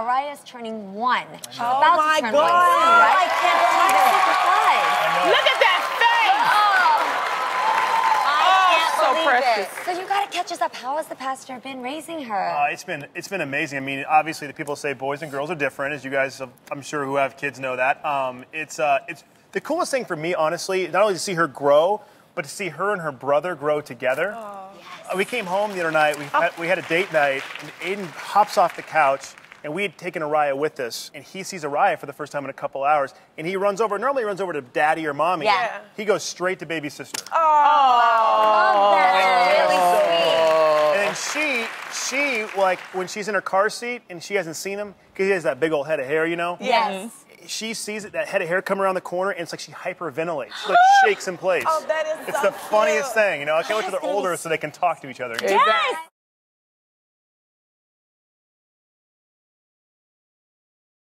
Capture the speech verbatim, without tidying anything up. Ariah is turning one. She's oh about my to turn God. one soon, right? I can't believe it. Surprise. Look at that face! Oh, I oh can't so precious. It. So you gotta catch us up. How has the pastor been raising her? Uh, it's been it's been amazing. I mean, obviously the people say boys and girls are different, as you guys have, I'm sure who have kids know that. Um, it's uh, it's the coolest thing for me, honestly, not only to see her grow, but to see her and her brother grow together. Oh. Yes. We came home the other night, we had, we had a date night, and Aiden hops off the couch, and we had taken Ariah with us, and he sees Ariah for the first time in a couple hours, and he runs over, normally he runs over to daddy or mommy. Yeah. He goes straight to baby sister. Oh, oh. That's really sweet. And then she... She, like, when she's in her car seat and she hasn't seen him, because he has that big old head of hair, you know? Yes. She sees it, that head of hair come around the corner, and it's like she hyperventilates. She, like, shakes in place. Oh, that is it's so It's the cute. funniest thing, you know? I can't wait till they're older so they can talk to each other. Yes! yes.